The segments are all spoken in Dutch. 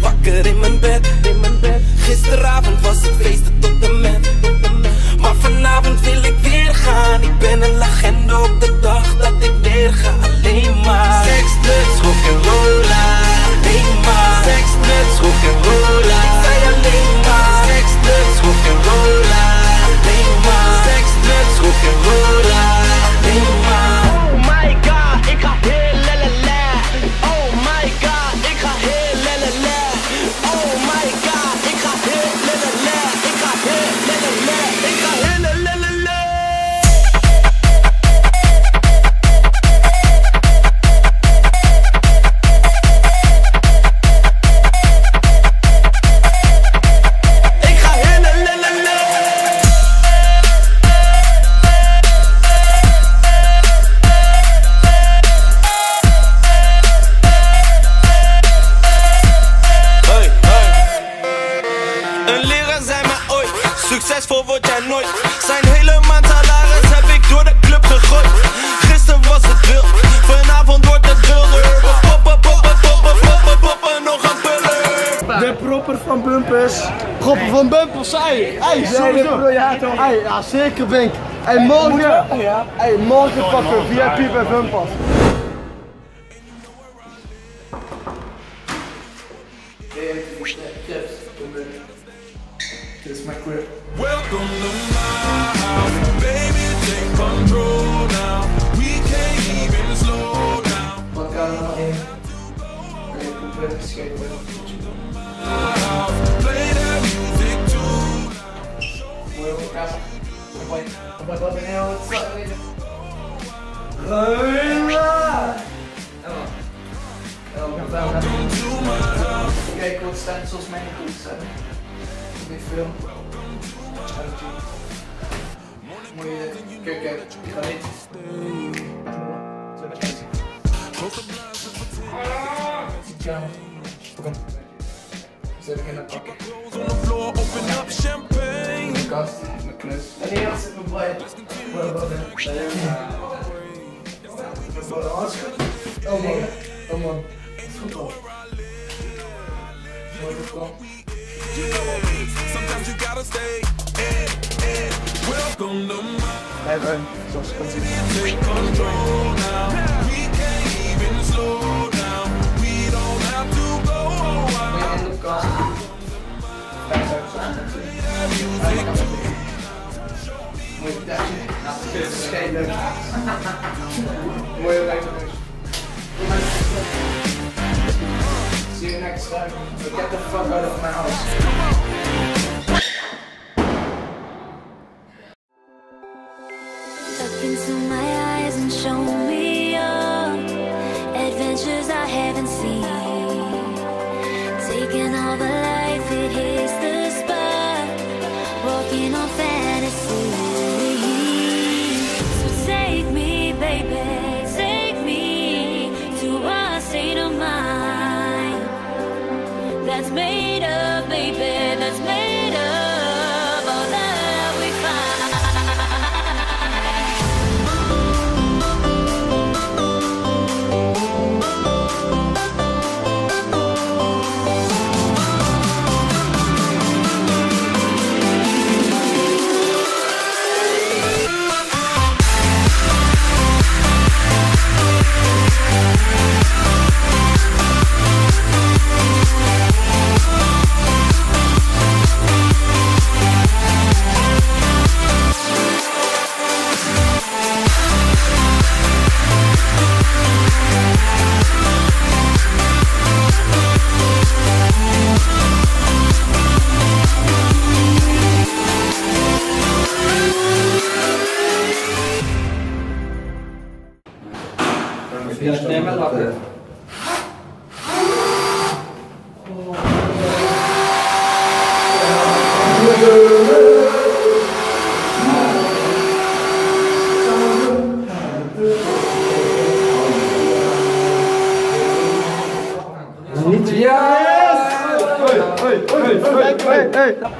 wakker in mijn bed. Gisteravond was het feesten tot de met. Maar vanavond wil ik weer gaan. Ik ben een legende op de dag dat ik weer ga. Alleen maar seks, drugs, rock'n'rolla. Alleen maar seks, drugs, rock'n'rolla. Ik zei alleen maar seks, drugs, rock'n'rolla. Alleen maar seks, drugs, rock'n'rolla. Alleen maar. Oh my god, ik ga heel lelele. Oh my god, ik ga heel lelele. Oh my god, ik ga heel lelele. Ik ga heel lelele. Ik ga heel lelele. Succesvol word jij nooit. Zijn hele maand salaris heb ik door de club gegooid. Gisteren was het wild, vanavond wordt het wilder. We poppen, poppen, poppen, poppen, poppen, nog een puller. De propper van bumpers. Propper van bumpers, zei. Hey, sowieso. Ja, zeker Bink. En morgen, morgen pakken VIP bij bumpers. Dit is mijn quip. Welcome to my house, baby, take control now. We can't even slow down. Wat kan er nog in? Nee, ik moet even schepen. Play the music too. Mooie podcast. Hoppa, wat ben je nou? Wat is dat? Roqnrolla! Kijk, ik wil staan zoals mijn goed zijn. Film. Moet je kijken, ik ga niet. Ciao. Kom. Zet ik in de pak. Mijn kast, mijn knus. En hier zit mijn blij. Oh man, oh man. Het is goed hoor. Mooi goed. You know what I mean? Sometimes you gotta stay in. Welcome to my heaven. Zoals je kan zien. Take control now. We can't even slow down. We don't have to go out. In de kast. Mooi dagje. Het is geen leuk. Mooi leuk. See you next time. Get the fuck out of my house. Look into my eyes and show me all adventures I haven't seen. Taking all the life, it hits the spot. Walking on fantasy. So take me, baby, take me to a state of mind. That's made up, baby, that's made up all that we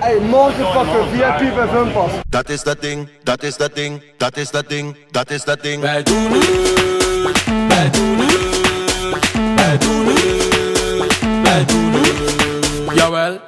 Hey, morgen pakken VIP bij Vumpas. Dat is dat ding, dat is dat ding, dat is dat ding, dat is dat ding. Wij doen het, wij doen het, wij doen het. Hey, jawel.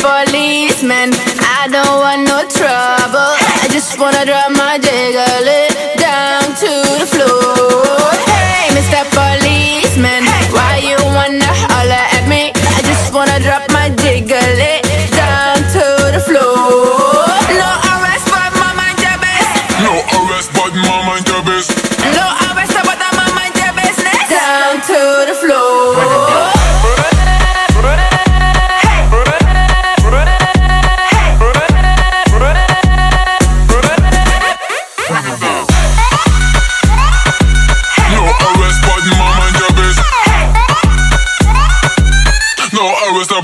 Policeman, I don't want no trouble. I just wanna drop my jiggle it down to the floor. Hey, Mr. Policeman, why you wanna holler at me? I just wanna drop my jiggle it down to the floor. No arrest, but my mind your business. No arrest, but my mind your business. No arrest, but my mind your business. Down to the floor.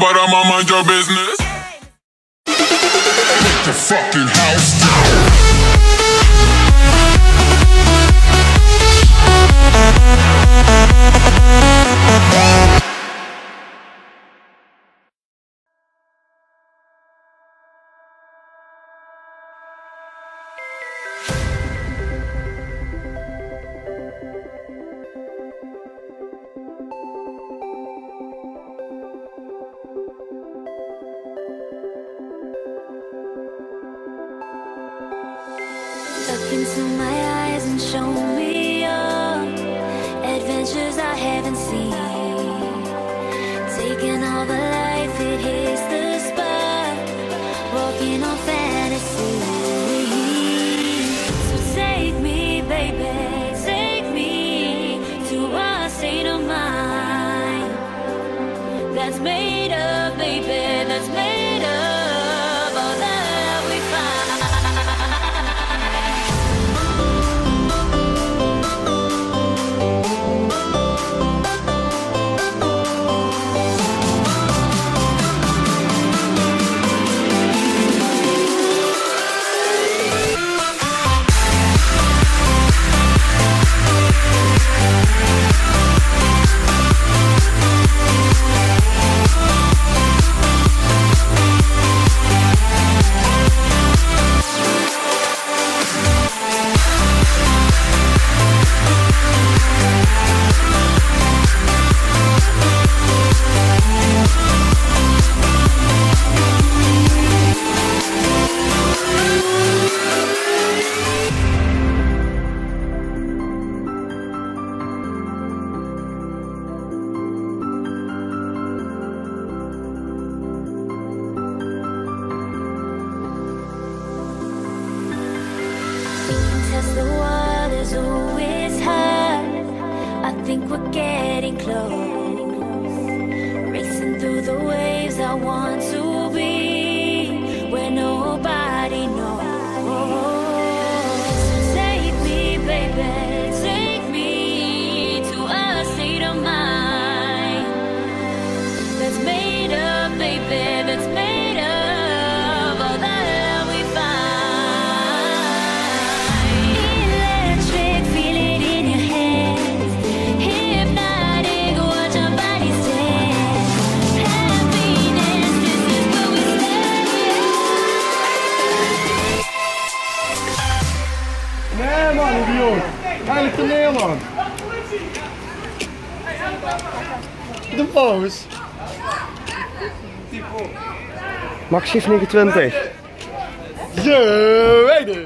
But I'm on mind your business. Get the fucking house down. Look into my eyes and show me all adventures I haven't seen. Taking all the life, it hits the spot. Walking on fantasy. So take me, baby, take me to a state of mind that's made up, baby, that's made up. The water's always high. I think we're getting close. Racing through the waves, I want to be where nobody knows. So take me, baby, take me to a state of mind that's made up, baby, that's made up. Heilig toneel, man. De pauze. Max Schiff 29. Je weet het.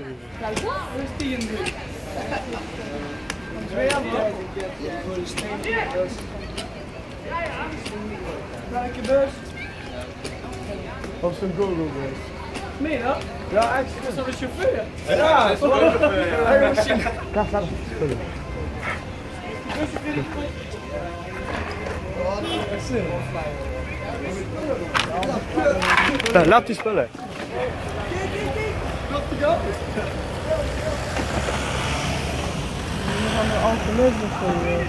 Of zo'n go-go-go. Mee dan? Ja, ik zit zo'n chauffeur. Ja, dat is wel een chauffeur. Klaar, laat het. Daar, laat die spullen. Kijk. We gaan de alcoholisme gooien.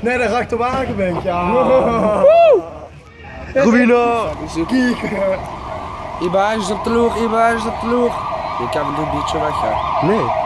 Nee, daar raakt de wagen, denk ik. Ja. Woe! Rubino! Iba is op de loer, Iba is op de loer. Je kan het een beetje weg, hè? Nee.